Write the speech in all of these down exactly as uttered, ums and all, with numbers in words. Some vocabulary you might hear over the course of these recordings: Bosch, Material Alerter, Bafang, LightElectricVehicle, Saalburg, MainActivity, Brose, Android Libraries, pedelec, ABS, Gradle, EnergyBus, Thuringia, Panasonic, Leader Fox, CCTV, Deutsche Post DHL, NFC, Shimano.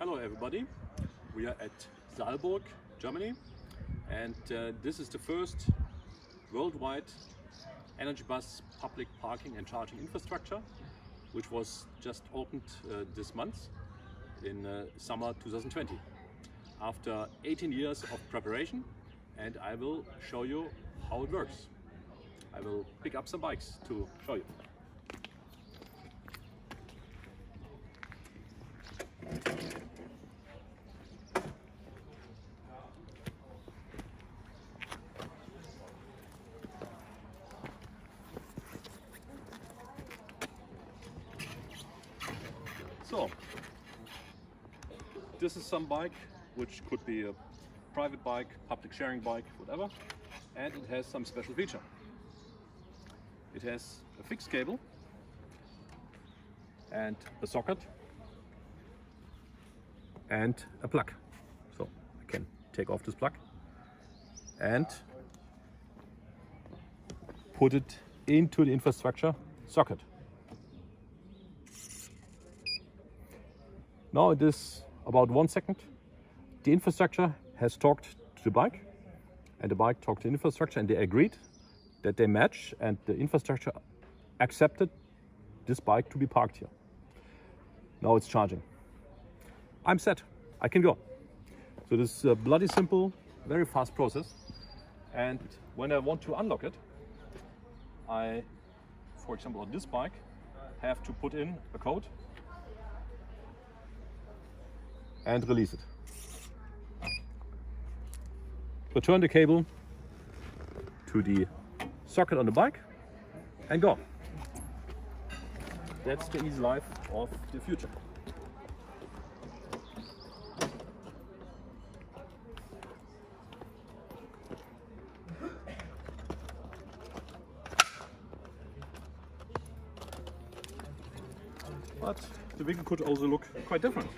Hello everybody, we are at Saalburg, Germany, and uh, this is the first worldwide EnergyBus public parking and charging infrastructure, which was just opened uh, this month in uh, summer two thousand twenty. After eighteen years of preparation, and I will show you how it works. I will pick up some bikes to show you. So, this is some bike, which could be a private bike, public sharing bike, whatever, and it has some special feature. It has a fixed cable and a socket and a plug. So, I can take off this plug and put it into the infrastructure socket. Now it is about one second. The infrastructure has talked to the bike and the bike talked to the infrastructure, and they agreed that they match, and the infrastructure accepted this bike to be parked here. Now it's charging. I'm set. I can go. So this is a bloody simple, very fast process. And when I want to unlock it, I, for example, on this bike, have to put in a code and release it. Return the cable to the socket on the bike and go. That's the easy life of the future. But the vehicle could also look quite different,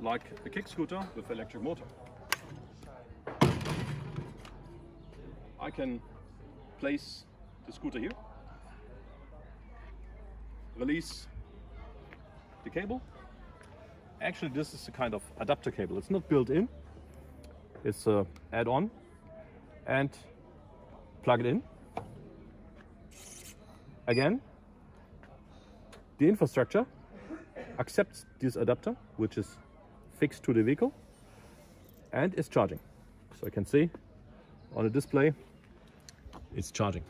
like a kick scooter with electric motor. I can place the scooter here, release the cable. Actually, this is a kind of adapter cable. It's not built in, it's an add-on, and plug it in. Again, the infrastructure accepts this adapter, which is fixed to the vehicle, and is charging. So I can see on the display it's charging.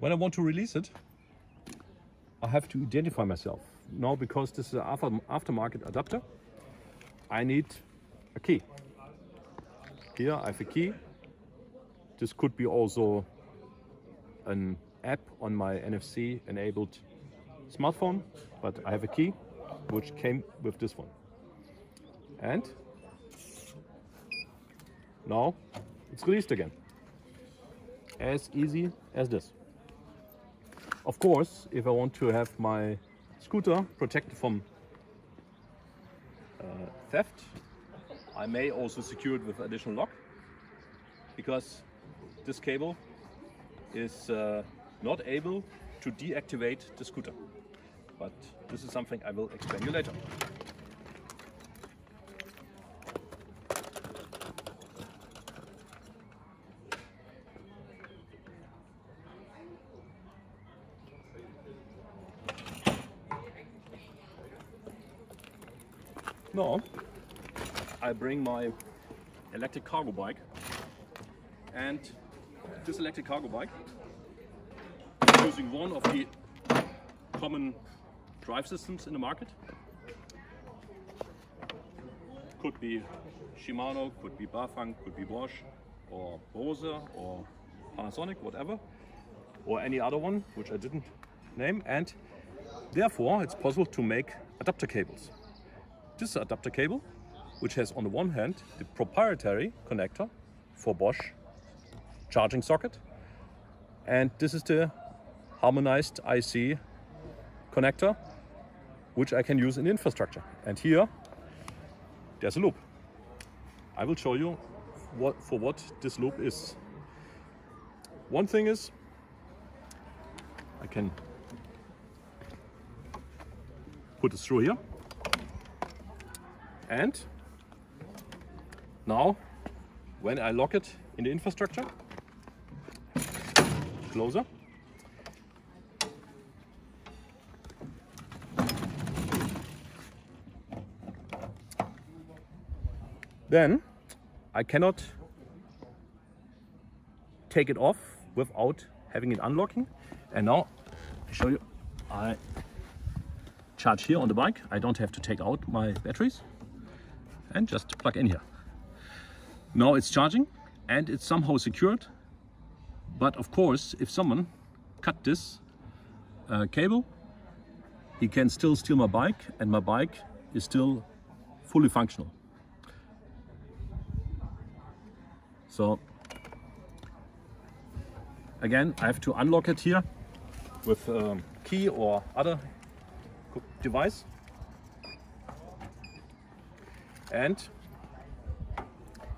When I want to release it, I have to identify myself. Now, because this is an aftermarket adapter, I need a key. Here I have a key. This could be also an app on my N F C enabled smartphone, but I have a key which came with this one. And now it's released again. As easy as this. Of course, if I want to have my scooter protected from uh, theft, I may also secure it with additional lock, because this cable is uh, not able to deactivate the scooter. But this is something I will explain you later. Now, I bring my electric cargo bike, and this electric cargo bike, using one of the common drive systems in the market, could be Shimano, could be Bafang, could be Bosch or Brose or Panasonic, whatever, or any other one which I didn't name, and therefore it's possible to make adapter cables. This adapter cable, which has on the one hand the proprietary connector for Bosch charging socket, and this is the harmonized I C connector which I can use in infrastructure, and here there's a loop. I will show you what, for what this loop is. One thing is, I can put it through here, and now when I lock it in the infrastructure, closer, then I cannot take it off without having it unlocking. And now I show you, I charge here on the bike. I don't have to take out my batteries and just plug in here. Now it's charging and it's somehow secured. But of course, if someone cut this uh, cable, he can still steal my bike, and my bike is still fully functional. So again, I have to unlock it here with a key or other device, and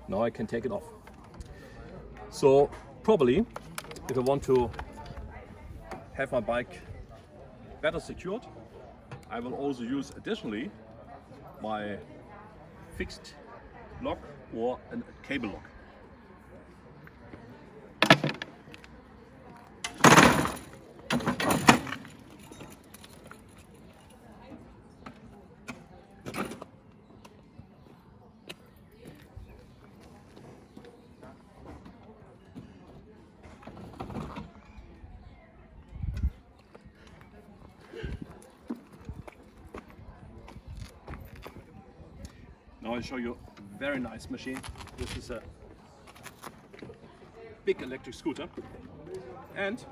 now I can take it off. So probably if I want to have my bike better secured, I will also use additionally my fixed lock or a cable lock. Now I'll show you a very nice machine. This is a big electric scooter, and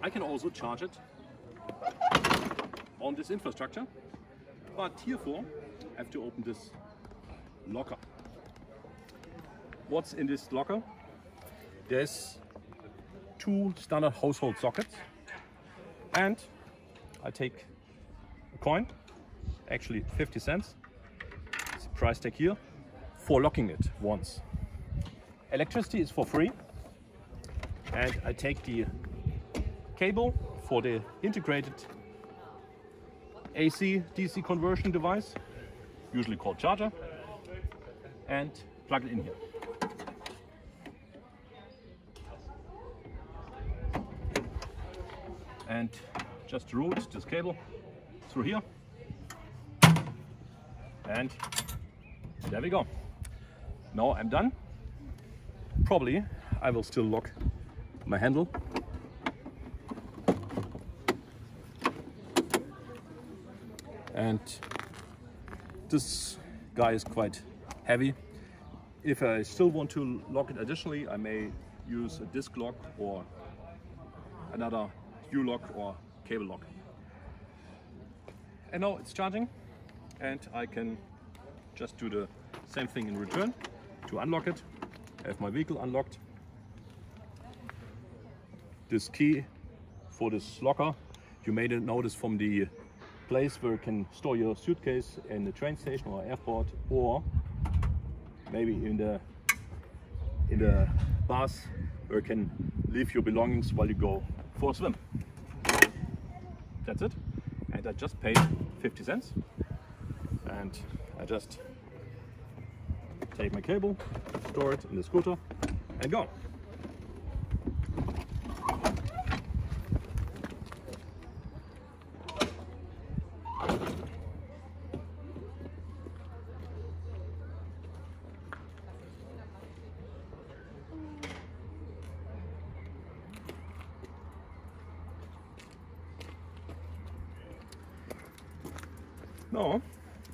I can also charge it on this infrastructure, but herefore I have to open this locker. What's in this locker? There's two standard household sockets, and I take a coin, actually fifty cents, price tag here, for locking it once. Electricity is for free, and I take the cable for the integrated A C D C conversion device, usually called charger, and plug it in here. And just route this cable through here, and there we go. Now I'm done. Probably I will still lock my handle. And this guy is quite heavy. If I still want to lock it additionally, I may use a disc lock or another U-lock or cable lock. And now it's charging, and I can just do the same thing in return to unlock it. I have my vehicle unlocked. This key for this locker, you may notice from the place where you can store your suitcase in the train station or airport, or maybe in the in the bus where you can leave your belongings while you go for a swim. That's it. And I just paid fifty cents, and I just take my cable, store it in the scooter, and go. No.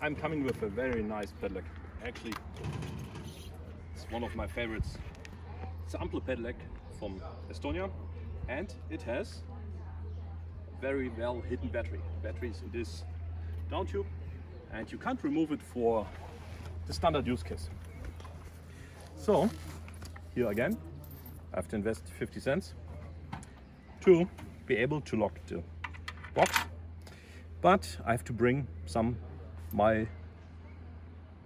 I'm coming with a very nice pedelec. Actually, it's one of my favorites. It's an ample pedelec from Estonia, and it has very well hidden battery. Batteries in this down tube, and you can't remove it for the standard use case. So here again, I have to invest fifty cents to be able to lock the box, but I have to bring some my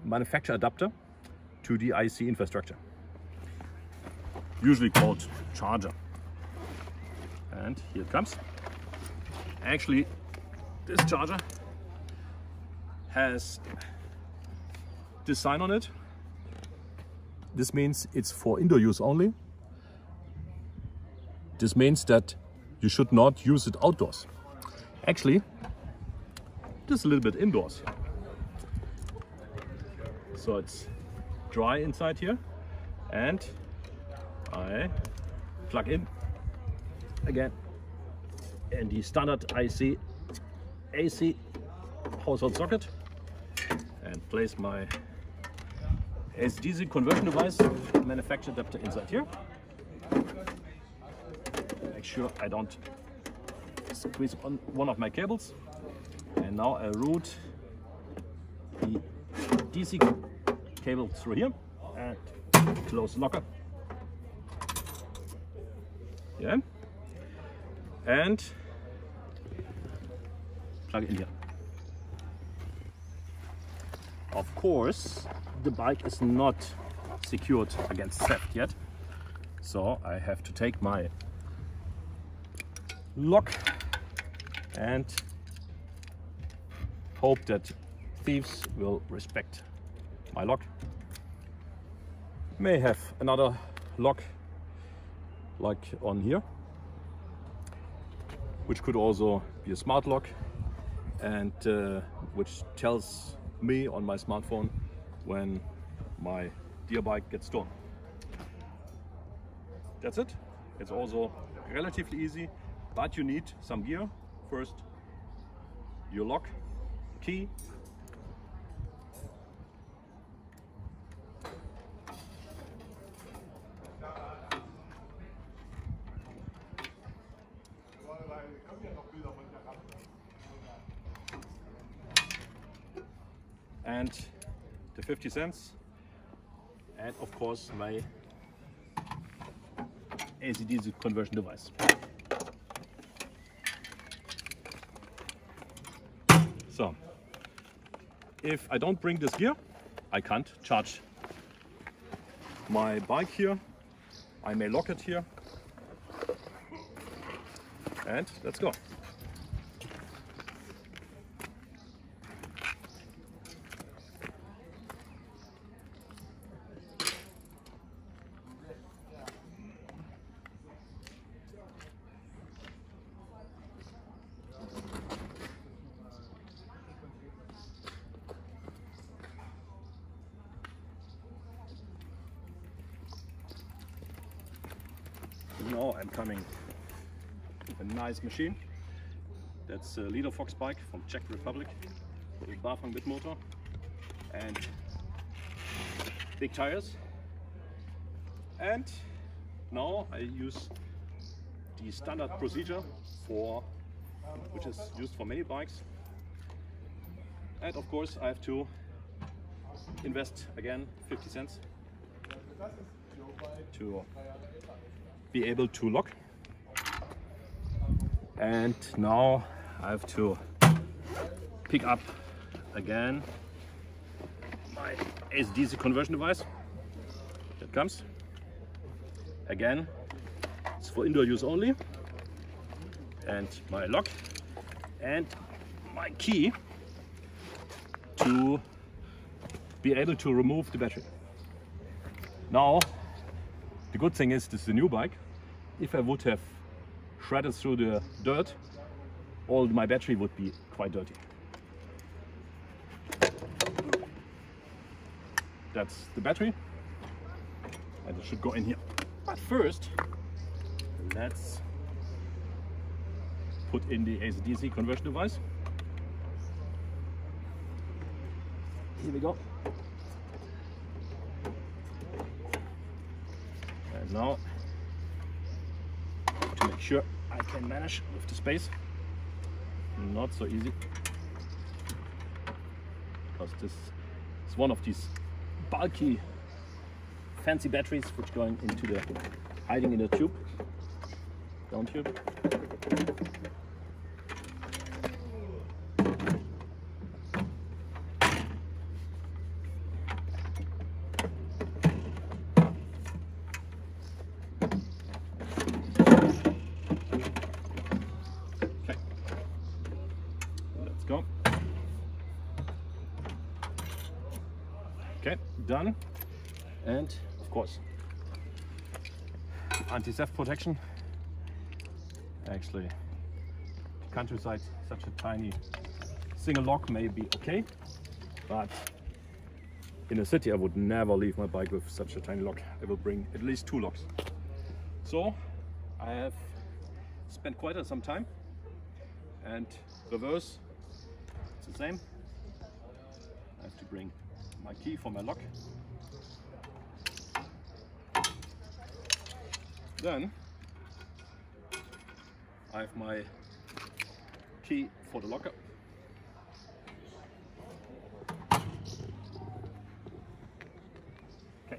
manufacturer adapter to the I C infrastructure. Usually called charger. And here it comes. Actually, this charger has this sign on it. This means it's for indoor use only. This means that you should not use it outdoors. Actually, just a little bit indoors. So it's dry inside here, and I plug in again in the standard I C A C household socket and place my S D C conversion device manufacturer adapter inside here. Make sure I don't squeeze on one of my cables. And now I route the D C cable through here and close the locker. Yeah. And plug it in here. Of course, the bike is not secured against theft yet, so I have to take my lock and hope that thieves will respect my lock. May have another lock like on here, which could also be a smart lock, and uh, which tells me on my smartphone when my dear bike gets stolen. That's it. It's also relatively easy, but you need some gear. First, your lock, key, and the fifty cents, and of course my A C D C conversion device. So if I don't bring this gear, I can't charge my bike here. I may lock it here, and let's go. Now I'm coming with a nice machine. That's a Leader Fox bike from Czech Republic with Bafang bit motor and big tires. And now I use the standard procedure for which is used for many bikes. And of course I have to invest again fifty cents to be able to lock. And now I have to pick up again my A C D C conversion device. That comes. Again, it's for indoor use only. And my lock and my key to be able to remove the battery. Now, the good thing is, this is a new bike. If I would have shredded through the dirt, all my battery would be quite dirty. That's the battery, and it should go in here. But first, let's put in the A C D C conversion device. Here we go. And now, to make sure I can manage with the space, not so easy, because this is one of these bulky, fancy batteries which are going into the, hiding in the tube, down tube. done. And of course, anti-theft protection. Actually, countryside, such a tiny single lock may be okay, but in a city I would never leave my bike with such a tiny lock. I will bring at least two locks. So I have spent quite some time, and reverse, it's the same. I have to bring my key for my lock. Then I have my key for the locker. Okay.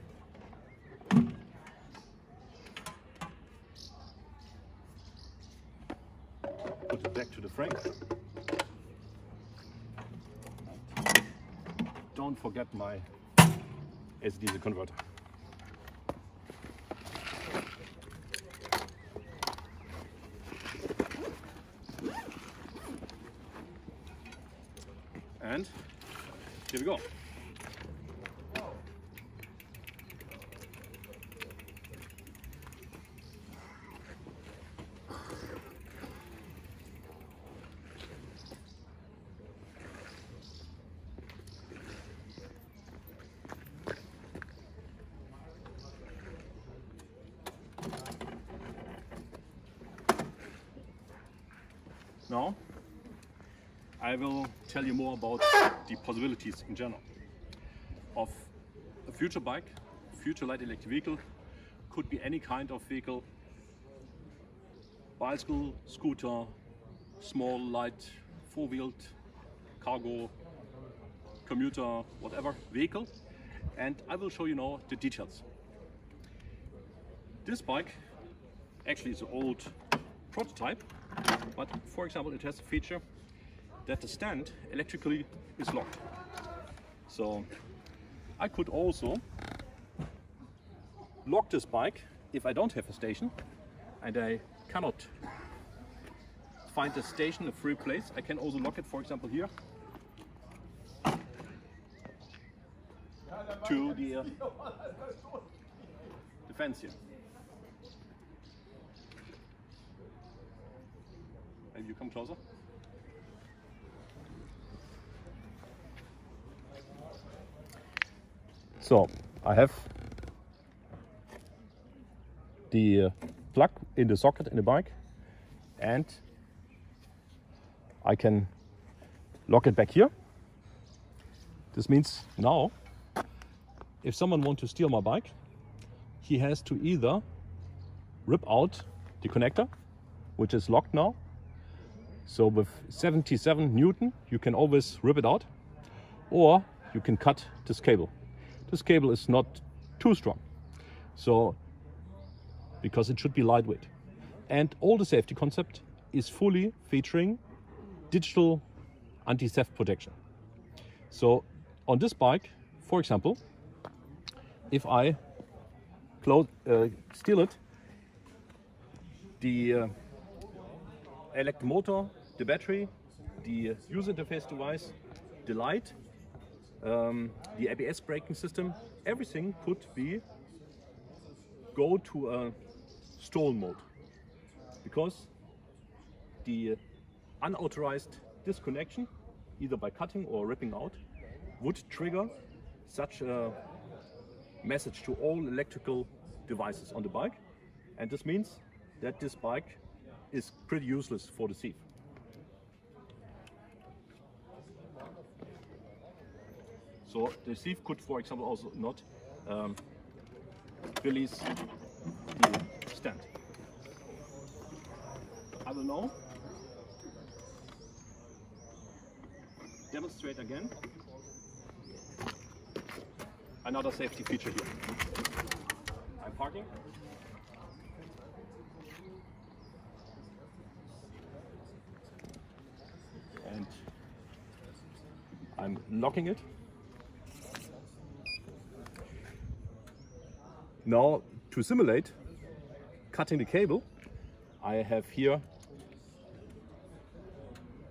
Put it back to the frame. Don't forget my S D converter. And here we go. Now I will tell you more about the possibilities in general of a future bike. Future light electric vehicle could be any kind of vehicle: bicycle, scooter, small light four-wheeled, cargo, commuter, whatever vehicle. And I will show you now the details. This bike actually is an old prototype, but for example it has a feature that the stand electrically is locked. So I could also lock this bike if I don't have a station and I cannot find a station, a free place. I can also lock it, for example, here to the, uh, the fence here. Maybe you come closer. So I have the plug in the socket in the bike, and I can lock it back here. This means now, if someone wants to steal my bike, he has to either rip out the connector, which is locked now. So with seventy-seven Newton, you can always rip it out, or you can cut this cable. This cable is not too strong, so because it should be lightweight. And all the safety concept is fully featuring digital anti-theft protection. So on this bike, for example, if I close, uh, steal it, the uh, electric motor, the battery, the user interface device, the light, Um, the A B S braking system, everything could be go to a stolen mode, because the unauthorized disconnection, either by cutting or ripping out, would trigger such a message to all electrical devices on the bike, and this means that this bike is pretty useless for the thief. So the thief could, for example, also not um, release the stand. I will now demonstrate again another safety feature here. I'm parking. And I'm locking it. Now, to simulate cutting the cable, I have here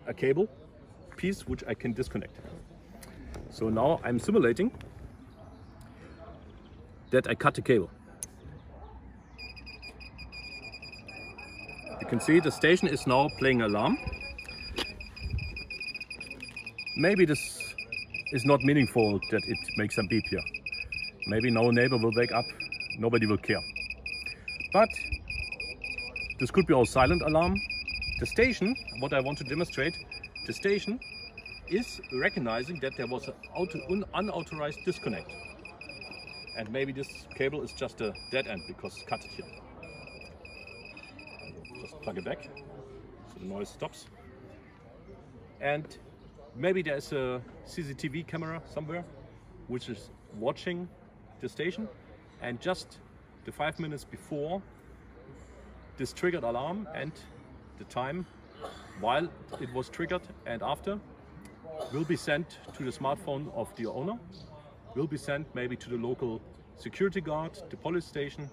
a cable piece which I can disconnect. So now I'm simulating that I cut the cable. You can see the station is now playing alarm. Maybe this is not meaningful that it makes a beep here. Maybe no neighbor will wake up, nobody will care. But this could be our silent alarm. The station, what I want to demonstrate, the station is recognizing that there was an auto, un, unauthorized disconnect. And maybe this cable is just a dead end because it's cut here. Just plug it back so the noise stops. And maybe there is a C C T V camera somewhere which is watching the station, and just the five minutes before this triggered alarm and the time while it was triggered and after will be sent to the smartphone of the owner, will be sent maybe to the local security guard, the police station,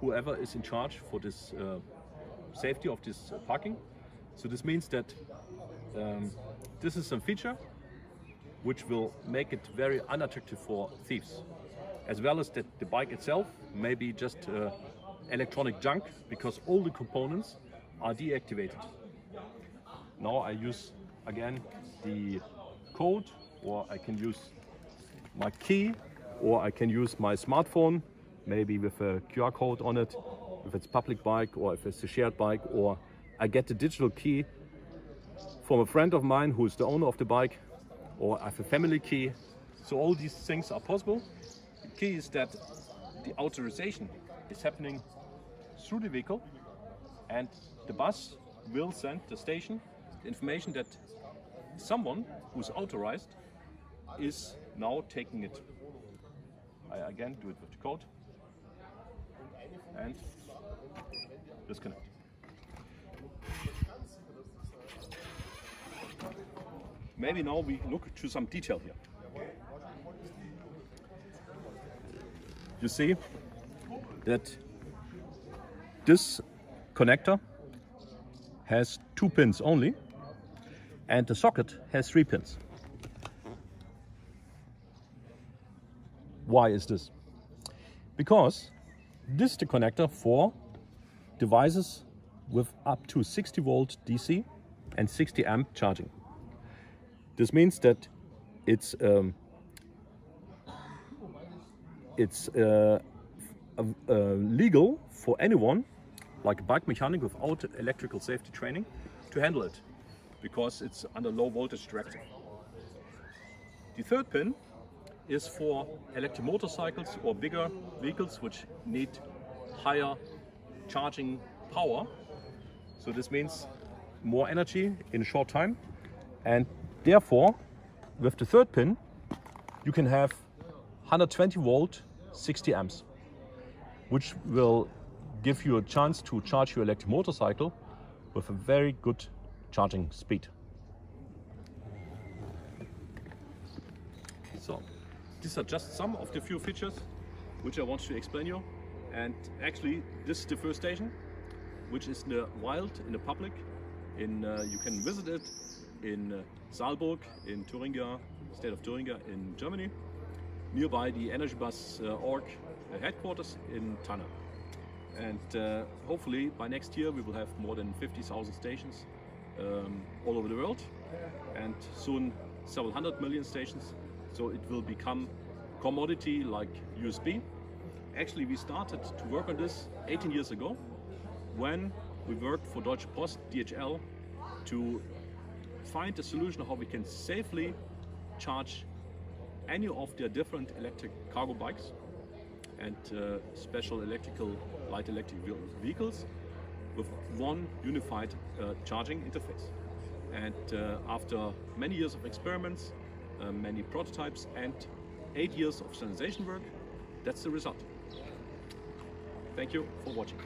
whoever is in charge for this uh, safety of this uh, parking. So this means that um, this is some feature which will make it very unattractive for thieves, as well as that the bike itself may be just uh, electronic junk because all the components are deactivated. Now I use again the code, or I can use my key, or I can use my smartphone, maybe with a Q R code on it, if it's public bike or if it's a shared bike, or I get the digital key from a friend of mine who is the owner of the bike, or I have a family key. So all these things are possible. The key is that the authorization is happening through the vehicle, and the bus will send the station the information that someone who's authorized is now taking it. I again do it with the code and disconnect. Maybe now we look to some detail here. You see that this connector has two pins only, and the socket has three pins. Why is this? Because this is the connector for devices with up to sixty volt D C and sixty amp charging. This means that it's um, it's uh, uh, uh, legal for anyone, like a bike mechanic without electrical safety training, to handle it, because it's under low voltage directive. The third pin is for electric motorcycles or bigger vehicles which need higher charging power. So this means more energy in a short time, and therefore with the third pin you can have one hundred twenty volt sixty amps, which will give you a chance to charge your electric motorcycle with a very good charging speed. So these are just some of the few features which I want to explain you. And actually this is the first station which is in the wild, in the public. In uh, you can visit it in uh, Saalburg, in Thuringia, state of Thuringia in Germany, nearby the EnergyBus uh, org uh, headquarters in Tanna. And uh, hopefully by next year we will have more than fifty thousand stations um, all over the world, and soon several hundred million stations. So it will become commodity like U S B. Actually, we started to work on this eighteen years ago when we worked for Deutsche Post D H L to find a solution how we can safely charge any of their different electric cargo bikes and uh, special electrical, light electric vehicles with one unified uh, charging interface. And uh, after many years of experiments, uh, many prototypes and eight years of standardization work, that's the result. Thank you for watching.